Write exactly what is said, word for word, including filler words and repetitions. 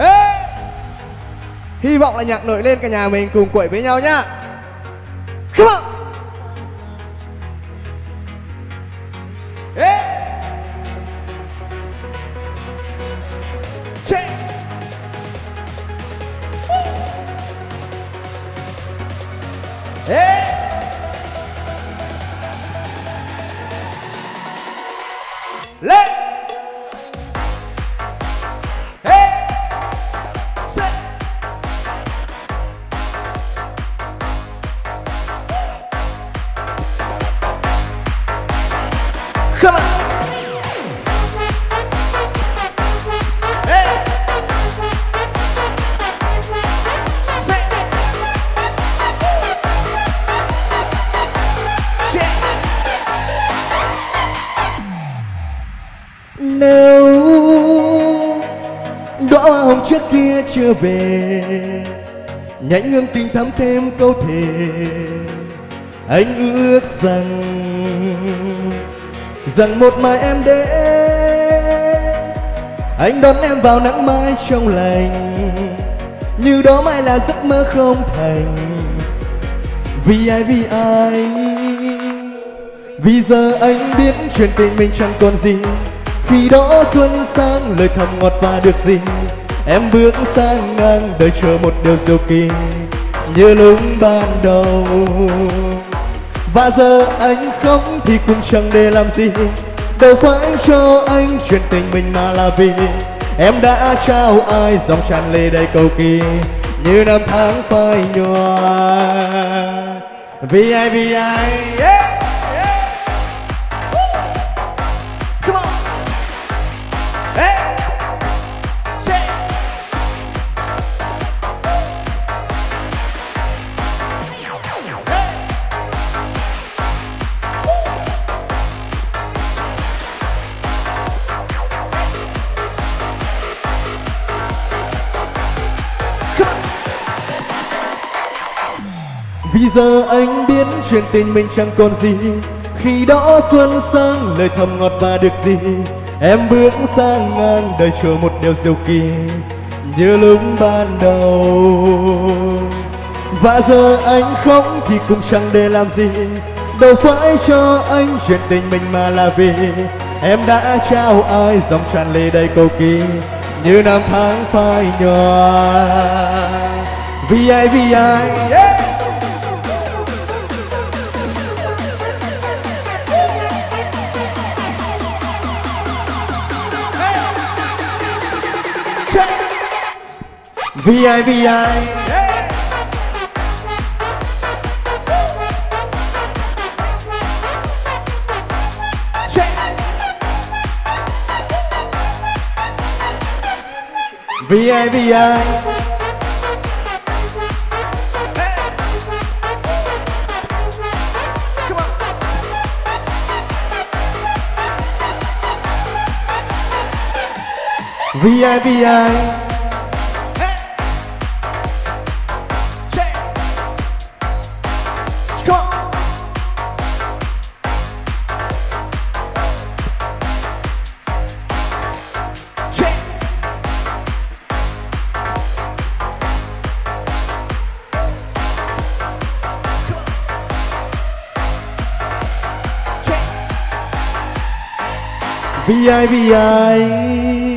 Hey! Hy vọng là nhạc nổi lên, cả nhà mình cùng quẩy với nhau nhá. Come on! Hey! Hey! Let's trước kia chưa về, nhánh hương tình thắm thêm câu thề. Anh ước rằng rằng một mai em đến, anh đón em vào nắng mai trong lành, như đó mai là giấc mơ không thành. Vì ai, vì ai, vì giờ anh biết chuyện tình mình chẳng còn gì. Khi đó xuân sang lời thầm ngọt và được gì. Em bước sang ngang đời chờ một điều diệu kỳ như lúc ban đầu. Và giờ anh không thì cũng chẳng để làm gì, đâu phải cho anh chuyện tình mình mà là vì em đã trao ai dòng tràn lê đầy cầu kỳ như năm tháng phai nhòa. Vì ai, vì ai, yeah. Vì giờ anh biết chuyện tình mình chẳng còn gì. Khi đó xuân sang lời thầm ngọt và được gì. Em bước sang ngang đời chờ một điều diệu kỳ như lúc ban đầu. Và giờ anh không thì cũng chẳng để làm gì, đâu phải cho anh chuyện tình mình mà là vì em đã trao ai dòng tràn lê đầy cầu kỳ như năm tháng phai nhòa. Vì ai, vì ai, yeah. Vì ai, vì ai, yeah. Vì ai, vì ai, hey. Come on. Vì ai, vì ai. Vì ai, vì ai.